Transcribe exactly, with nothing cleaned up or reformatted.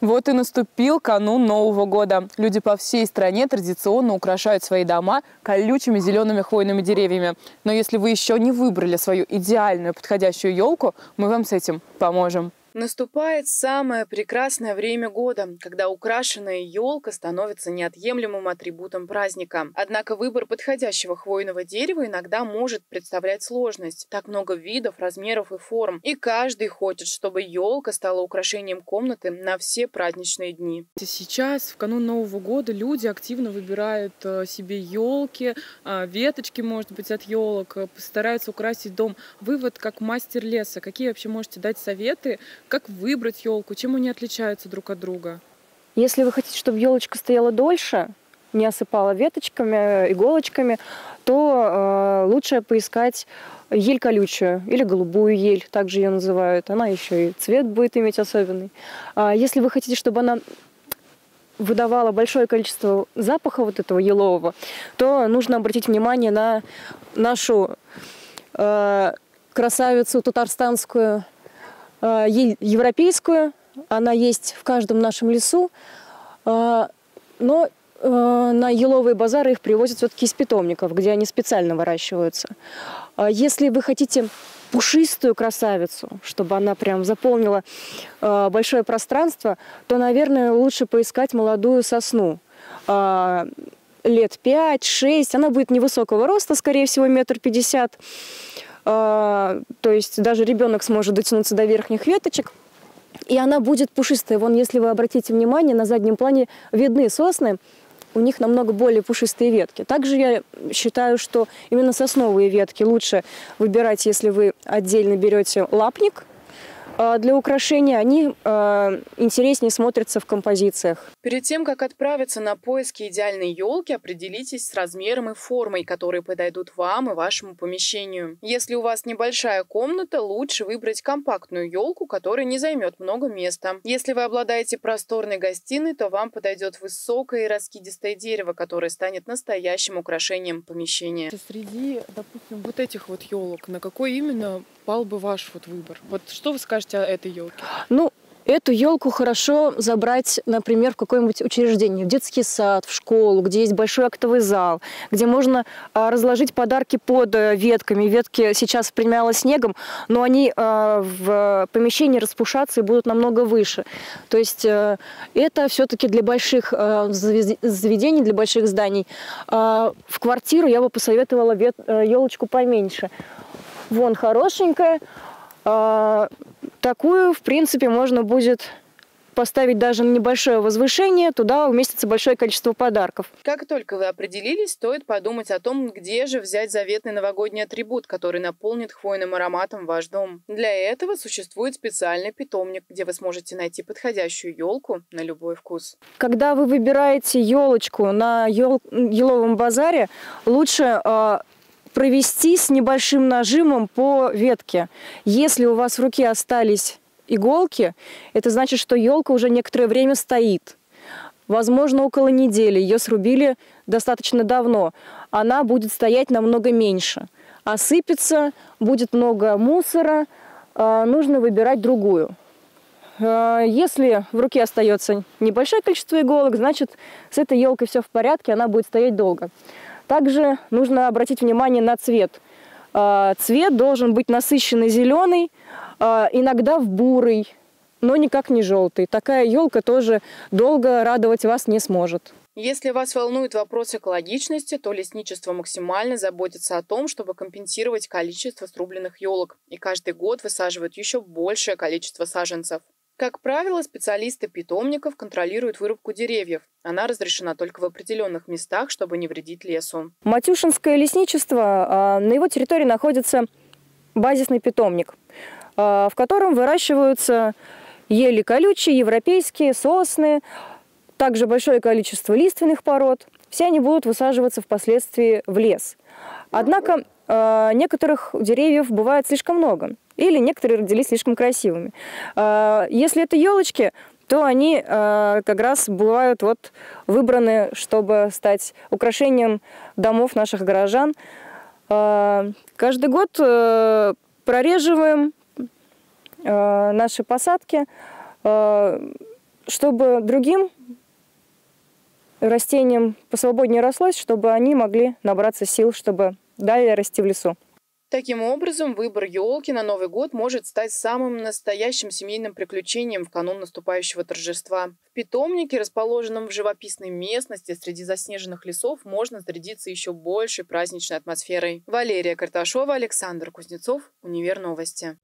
Вот и наступил канун Нового года. Люди по всей стране традиционно украшают свои дома колючими зелеными хвойными деревьями. Но если вы еще не выбрали свою идеальную подходящую елку, мы вам с этим поможем. Наступает самое прекрасное время года, когда украшенная елка становится неотъемлемым атрибутом праздника. Однако выбор подходящего хвойного дерева иногда может представлять сложность. Так много видов, размеров и форм. И каждый хочет, чтобы елка стала украшением комнаты на все праздничные дни. Сейчас, в канун Нового года, люди активно выбирают себе елки, веточки, может быть, от елок, стараются украсить дом. Вы вот как мастер леса, какие вообще можете дать советы? Как выбрать елку? Чем они отличаются друг от друга? Если вы хотите, чтобы елочка стояла дольше, не осыпала веточками, иголочками, то э, лучше поискать ель колючую или голубую ель, также ее называют. Она еще и цвет будет иметь особенный. А если вы хотите, чтобы она выдавала большое количество запаха вот этого елового, то нужно обратить внимание на нашу э, красавицу татарстанскую, ель европейскую, она есть в каждом нашем лесу, но на еловые базары их привозят все-таки из питомников, где они специально выращиваются. Если вы хотите пушистую красавицу, чтобы она прям заполнила большое пространство, то, наверное, лучше поискать молодую сосну. Лет пять-шесть, она будет невысокого роста, скорее всего, метр пятьдесят. То есть даже ребенок сможет дотянуться до верхних веточек, и она будет пушистая. Вон, если вы обратите внимание, на заднем плане видны сосны, у них намного более пушистые ветки. Также я считаю, что именно сосновые ветки лучше выбирать, если вы отдельно берете лапник для украшения, они э, интереснее смотрятся в композициях. Перед тем, как отправиться на поиски идеальной елки, определитесь с размером и формой, которые подойдут вам и вашему помещению. Если у вас небольшая комната, лучше выбрать компактную елку, которая не займет много места. Если вы обладаете просторной гостиной, то вам подойдет высокое и раскидистое дерево, которое станет настоящим украшением помещения. Среди, допустим, вот этих вот елок, на какой именно пал бы ваш вот выбор? Вот что вы скажете о этой елке? Ну, эту елку хорошо забрать, например, в какое-нибудь учреждение, в детский сад, в школу, где есть большой актовый зал, где можно а, разложить подарки под ветками. Ветки сейчас примяло снегом, но они а, в помещении распушатся и будут намного выше. То есть а, это все-таки для больших а, заведений, для больших зданий. А, в квартиру я бы посоветовала вет, а, елочку поменьше. Вон хорошенькая. А, такую, в принципе, можно будет поставить даже на небольшое возвышение, туда уместится большое количество подарков. Как только вы определились, стоит подумать о том, где же взять заветный новогодний атрибут, который наполнит хвойным ароматом ваш дом. Для этого существует специальный питомник, где вы сможете найти подходящую елку на любой вкус. Когда вы выбираете елочку на ел... еловом базаре, лучше э... провести с небольшим нажимом по ветке. Если у вас в руке остались иголки, это значит, что елка уже некоторое время стоит. Возможно, около недели. Ее срубили достаточно давно. Она будет стоять намного меньше. Осыпется, будет много мусора. Нужно выбирать другую. Если в руке остается небольшое количество иголок, значит, с этой елкой все в порядке, она будет стоять долго. Также нужно обратить внимание на цвет. Цвет должен быть насыщенный зеленый, иногда в бурый, но никак не желтый. Такая елка тоже долго радовать вас не сможет. Если вас волнует вопрос экологичности, то лесничество максимально заботится о том, чтобы компенсировать количество срубленных елок. И каждый год высаживают еще большее количество саженцев. Как правило, специалисты питомников контролируют вырубку деревьев. Она разрешена только в определенных местах, чтобы не вредить лесу. Матюшенское лесничество, на его территории находится базисный питомник, в котором выращиваются ели колючие, европейские, сосны, также большое количество лиственных пород. Все они будут высаживаться впоследствии в лес. Однако некоторых деревьев бывает слишком много. Или некоторые родились слишком красивыми. Если это елочки, то они как раз бывают вот выбраны, чтобы стать украшением домов наших горожан. Каждый год прореживаем наши посадки, чтобы другим растениям посвободнее рослось, чтобы они могли набраться сил, чтобы далее расти в лесу. Таким образом, выбор елки на Новый год может стать самым настоящим семейным приключением в канун наступающего торжества. В питомнике, расположенном в живописной местности среди заснеженных лесов, можно зарядиться еще большей праздничной атмосферой. Валерия Карташова, Александр Кузнецов, Универ Новости.